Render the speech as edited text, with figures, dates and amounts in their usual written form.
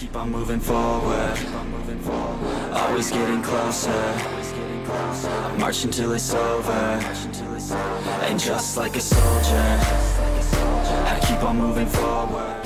Keep on moving forward, always getting closer. I march until it's over, and just like a soldier, I keep on moving forward.